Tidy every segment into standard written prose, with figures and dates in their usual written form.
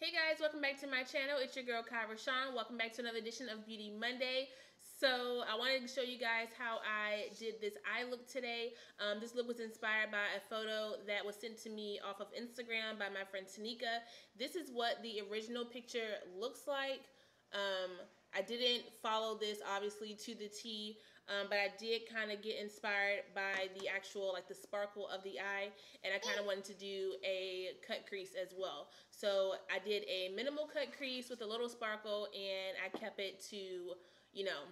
Hey guys, welcome back to my channel. It's your girl Kai Shawn. Welcome back to another edition of Beauty Monday. So I wanted to show you guys how I did this eye look today. This look was inspired by a photo that was sent to me off of Instagram by my friend Tanika. This is what the original picture looks like. I didn't follow this obviously to the T, but I did kind of get inspired by the actual, like, the sparkle of the eye, and I kind of wanted to do a cut crease as well. So I did a minimal cut crease with a little sparkle, and I kept it to, you know,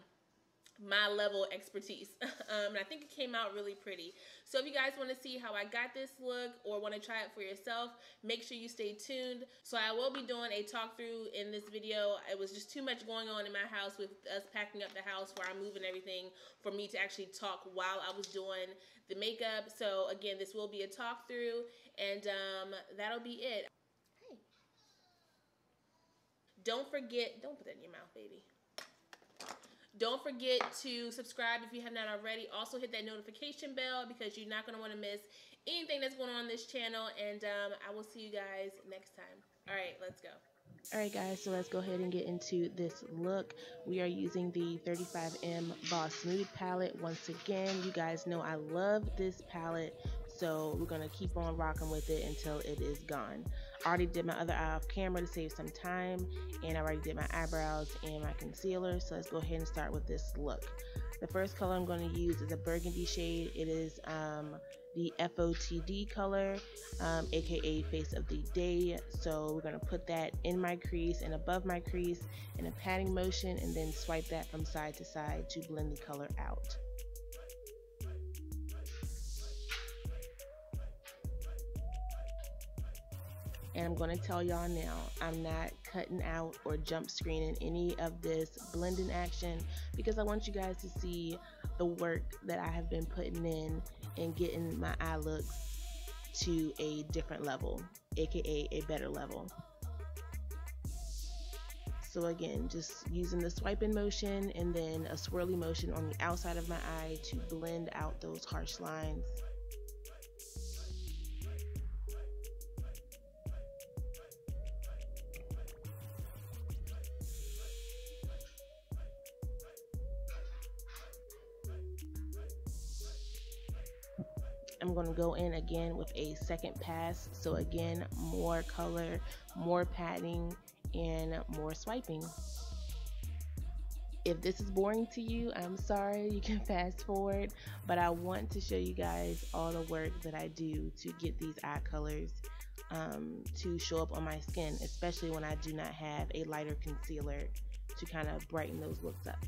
my level expertise. And I think it came out really pretty. So if you guys want to see how I got this look or want to try it for yourself, make sure you stay tuned. So I will be doing a talk through in this video. It was just too much going on in my house with us packing up the house for our move and everything for me to actually talk while I was doing the makeup. So again, this will be a talk through, and that'll be it. Hey, don't forget, don't put that in your mouth, baby. Don't forget to subscribe if you have not already. Also hit that notification bell because you're not going to want to miss anything that's going on this channel. And I will see you guys next time. All right, let's go. All right, guys, so let's go ahead and get into this look. We are using the 35M Boss Smooth Palette once again. You guys know I love this palette, so we're going to keep on rocking with it until it is gone. I already did my other eye off camera to save some time, and I already did my eyebrows and my concealer, so let's go ahead and start with this look. The first color I'm going to use is a burgundy shade. It is the FOTD color, aka Face of the Day. So we're going to put that in my crease and above my crease in a patting motion, and then swipe that from side to side to blend the color out. And I'm going to tell y'all now, I'm not cutting out or jump screening any of this blending action because I want you guys to see the work that I have been putting in and getting my eye looks to a different level, aka a better level. So again, just using the swiping motion and then a swirly motion on the outside of my eye to blend out those harsh lines. I'm going to go in again with a second pass. So again, more color, more patting, and more swiping. If this is boring to you, I'm sorry, you can fast forward, but I want to show you guys all the work that I do to get these eye colors to show up on my skin, especially when I do not have a lighter concealer to kind of brighten those looks up.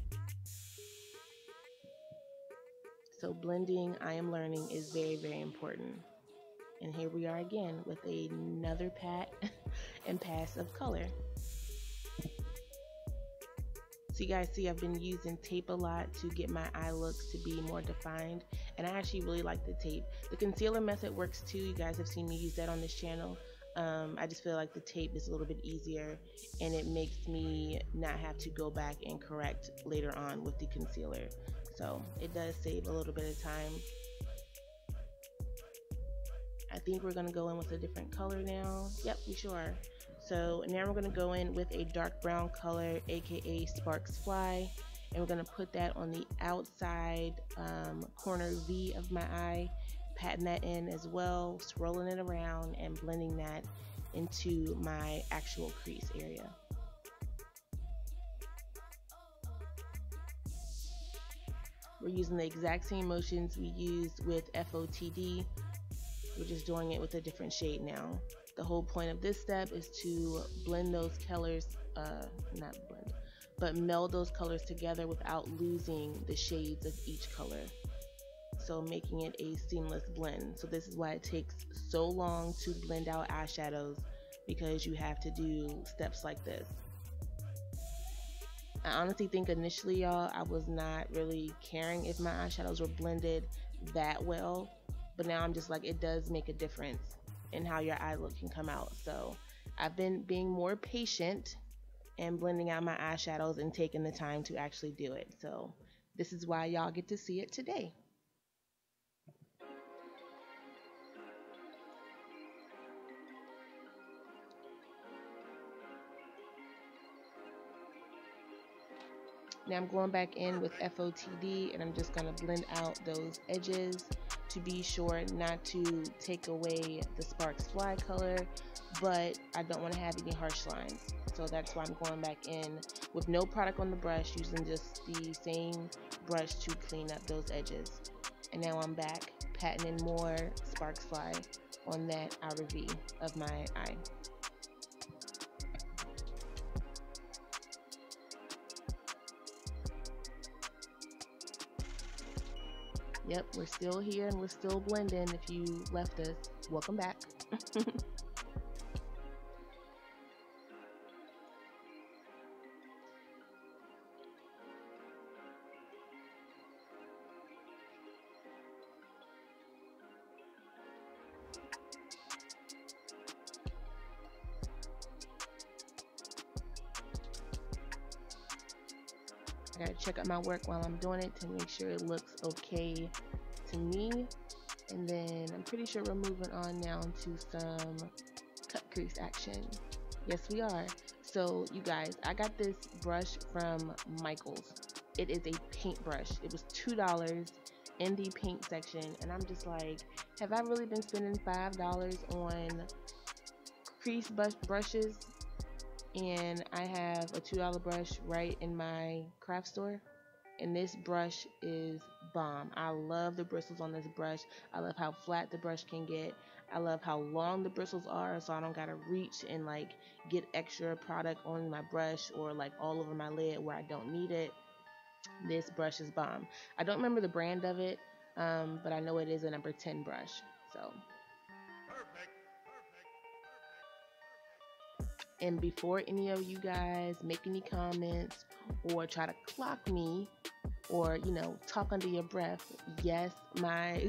So blending, I am learning, is very, very important. And here we are again with another pat and pass of color. So you guys see I've been using tape a lot to get my eye looks to be more defined, and I actually really like the tape. The concealer method works too. You guys have seen me use that on this channel. I just feel like the tape is a little bit easier, and it makes me not have to go back and correct later on with the concealer. So it does save a little bit of time. I think we're gonna go in with a different color now. Yep, we sure are. So now we're gonna go in with a dark brown color, aka Sparks Fly, and we're gonna put that on the outside corner V of my eye, patting that in as well, swirling it around and blending that into my actual crease area. We're using the exact same motions we used with FOTD. We're just doing it with a different shade now. The whole point of this step is to blend those colors, meld those colors together without losing the shades of each color. So making it a seamless blend. So this is why it takes so long to blend out eyeshadows, because you have to do steps like this. I honestly think initially, y'all, I was not really caring if my eyeshadows were blended that well, but now I'm just like, it does make a difference in how your eye look can come out. So I've been being more patient and blending out my eyeshadows and taking the time to actually do it. So this is why y'all get to see it today. Now I'm going back in with FOTD and I'm just going to blend out those edges to be sure not to take away the Sparks Fly color, but I don't want to have any harsh lines. So that's why I'm going back in with no product on the brush, using just the same brush to clean up those edges. And now I'm back patting in more Sparks Fly on that outer V of my eye. Yep, we're still here and we're still blending. If you left us, welcome back. I gotta check out my work while I'm doing it to make sure it looks okay to me. And then I'm pretty sure we're moving on now to some cut crease action. Yes, we are. So you guys, I got this brush from Michaels. It is a paint brush. It was $2 in the paint section. And I'm just like, have I really been spending $5 on crease brushes? And I have a $2 brush right in my craft store, and this brush is bomb. I love the bristles on this brush. I love how flat the brush can get. I love how long the bristles are, so I don't gotta reach and like get extra product on my brush or like all over my lid where I don't need it. This brush is bomb. I don't remember the brand of it, but I know it is a number 10 brush. So and before any of you guys make any comments or try to clock me or, you know, talk under your breath, yes, my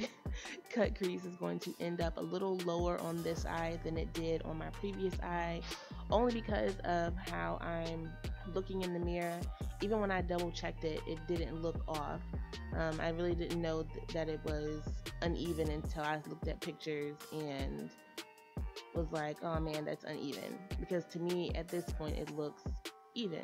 cut crease is going to end up a little lower on this eye than it did on my previous eye, only because of how I'm looking in the mirror. Even when I double checked it, it didn't look off. I really didn't know that it was uneven until I looked at pictures and was like, oh man, that's uneven, because to me at this point it looks even.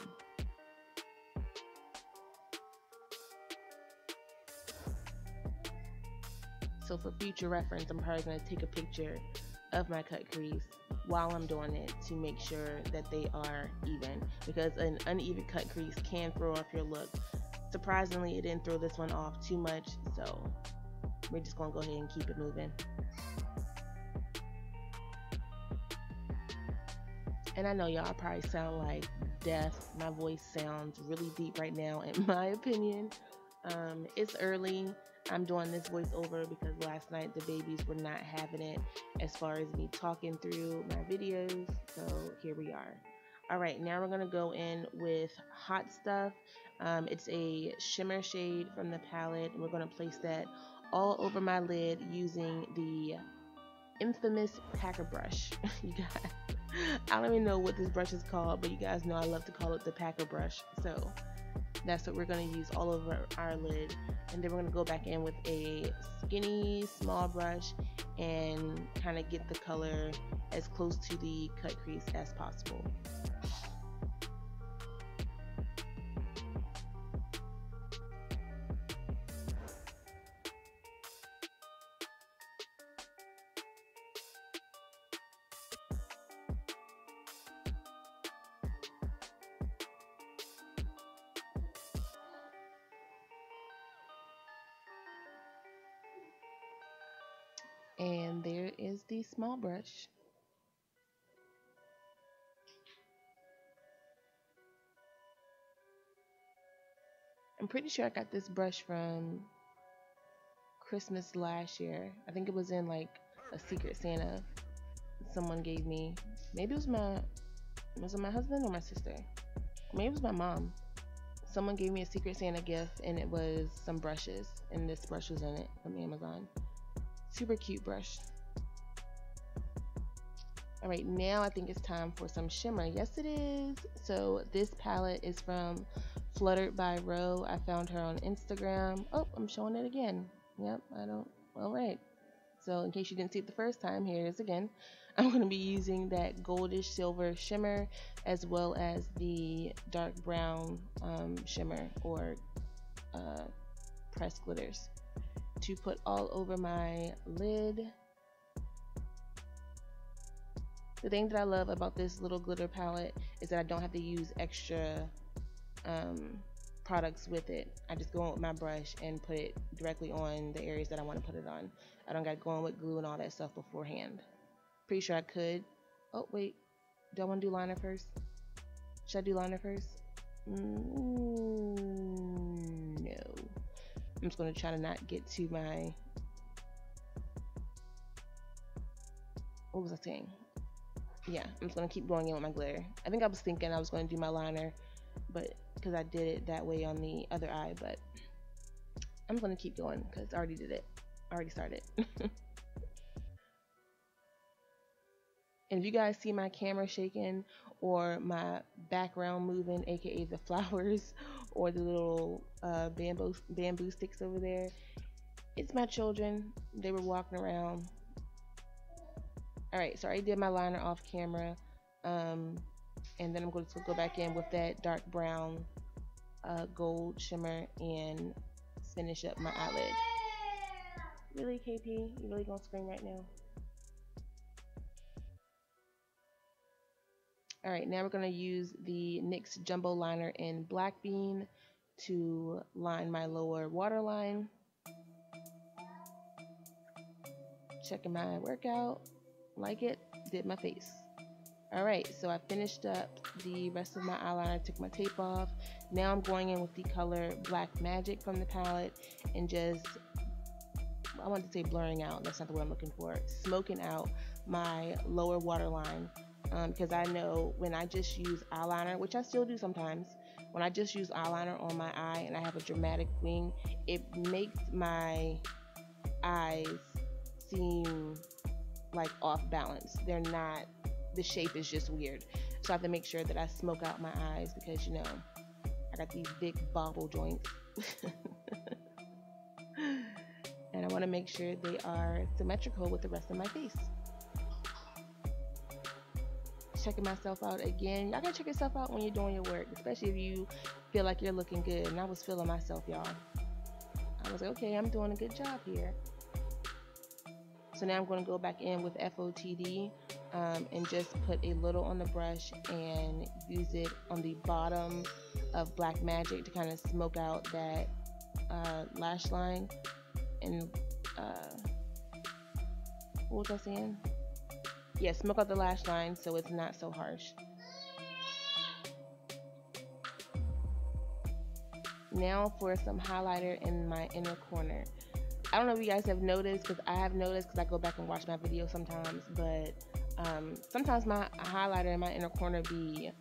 So for future reference, I'm probably going to take a picture of my cut crease while I'm doing it to make sure that they are even, because an uneven cut crease can throw off your look. Surprisingly, it didn't throw this one off too much, so we're just going to go ahead and keep it moving. And I know y'all probably sound like deaf. My voice sounds really deep right now, in my opinion. It's early. I'm doing this voiceover because last night the babies were not having it as far as me talking through my videos. So here we are. All right, now we're gonna go in with Hot Stuff. It's a shimmer shade from the palette, and we're gonna place that all over my lid using the infamous packer brush. You guys, I don't even know what this brush is called, but you guys know I love to call it the packer brush. So that's what we're going to use all over our lid. And then we're going to go back in with a skinny, small brush and kind of get the color as close to the cut crease as possible. And there is the small brush. I'm pretty sure I got this brush from Christmas last year. I think it was in like a Secret Santa someone gave me. Maybe it was my husband or my sister. Maybe it was my mom. Someone gave me a Secret Santa gift, and it was some brushes, and this brush was in it from Amazon. Super cute brush. All right, now I think it's time for some shimmer. Yes, it is. So this palette is from Fluttered by Ro. I found her on Instagram. Oh, I'm showing it again. Yep, I don't. All right. So in case you didn't see it the first time, here it is again. I'm going to be using that goldish silver shimmer as well as the dark brown shimmer or pressed glitters to put all over my lid. The thing that I love about this little glitter palette is that I don't have to use extra products with it. I just go in with my brush and put it directly on the areas that I want to put it on. I don't got going with glue and all that stuff beforehand. Pretty sure I could. Oh wait, do I want to do liner first? Should I do liner first? No. I'm just going to try to not get to my, what was I saying? Yeah, I'm just going to keep going in with my glitter. I think I was thinking I was going to do my liner, but because I did it that way on the other eye, but I'm going to keep going because I already did it. I already started. And if you guys see my camera shaking or my background moving, aka the flowers or the little bamboo sticks over there, it's my children. They were walking around. Alright, so I already did my liner off camera, and then I'm going to go back in with that dark brown gold shimmer and finish up my eyelid. Really, KP? You really gonna scream right now? Alright, now we're going to use the NYX Jumbo Liner in Black Bean to line my lower waterline. Checking my workout. Like it, did my face. Alright, so I finished up the rest of my eyeliner, took my tape off. Now I'm going in with the color Black Magic from the palette and just, I wanted to say blurring out, that's not the word I'm looking for, smoking out my lower waterline. Because I know when I just use eyeliner, which I still do sometimes, when I just use eyeliner on my eye and I have a dramatic wing, it makes my eyes seem like off balance. They're not, the shape is just weird. So I have to make sure that I smoke out my eyes because, you know, I got these big bobble joints. And I want to make sure they are symmetrical with the rest of my face. Checking myself out again. Y'all gotta check yourself out when you're doing your work, especially if you feel like you're looking good. And I was feeling myself, y'all. I was like, okay, I'm doing a good job here. So now I'm going to go back in with FOTD and just put a little on the brush and use it on the bottom of Black Magic to kind of smoke out that lash line. And what was I saying? Yeah, smoke out the lash line so it's not so harsh. Now for some highlighter in my inner corner. I don't know if you guys have noticed, because I have noticed because I go back and watch my videos sometimes, but sometimes my highlighter in my inner corner be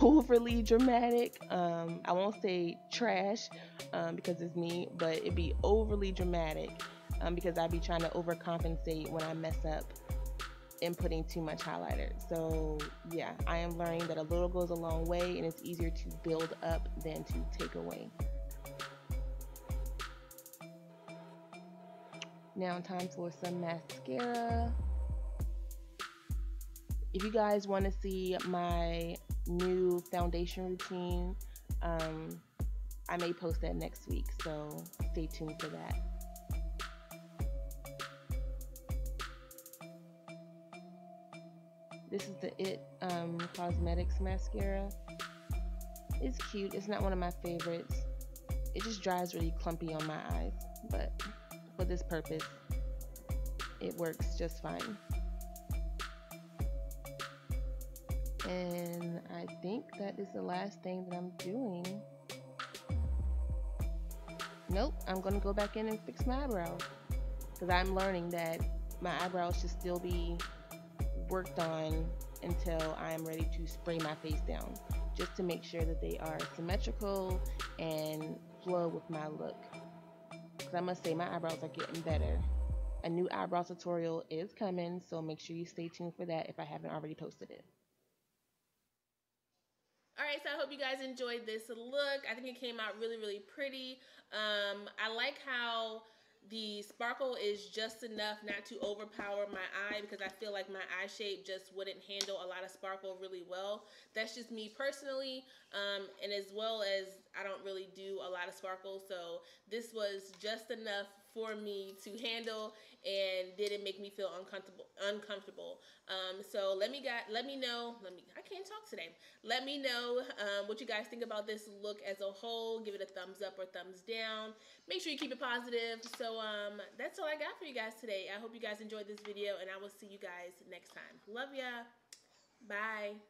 overly dramatic. I won't say trash because it's me, but it be overly dramatic because I be trying to overcompensate when I mess up and putting too much highlighter. So yeah, I am learning that a little goes a long way and it's easier to build up than to take away. Now time for some mascara. If you guys want to see my new foundation routine, I may post that next week, so stay tuned for that. This is the It Cosmetics mascara. It's cute. It's not one of my favorites. It just dries really clumpy on my eyes, but for this purpose, it works just fine. And I think that is the last thing that I'm doing. Nope, I'm gonna go back in and fix my eyebrows because I'm learning that my eyebrows should still be worked on until I'm ready to spray my face down, just to make sure that they are symmetrical and flow with my look. Because I must say my eyebrows are getting better. A new eyebrow tutorial is coming, so make sure you stay tuned for that if I haven't already posted it. Alright, so I hope you guys enjoyed this look. I think it came out really, really pretty. I like how The sparkle is just enough not to overpower my eye, because I feel like my eye shape just wouldn't handle a lot of sparkle really well. That's just me personally, and as well as I don't really do a lot of sparkle, so this was just enough for me to handle and didn't make me feel uncomfortable. So let me know what you guys think about this look as a whole. Give it a thumbs up or thumbs down. Make sure you keep it positive. So that's all I got for you guys today. I hope you guys enjoyed this video, and I will see you guys next time. Love ya. Bye.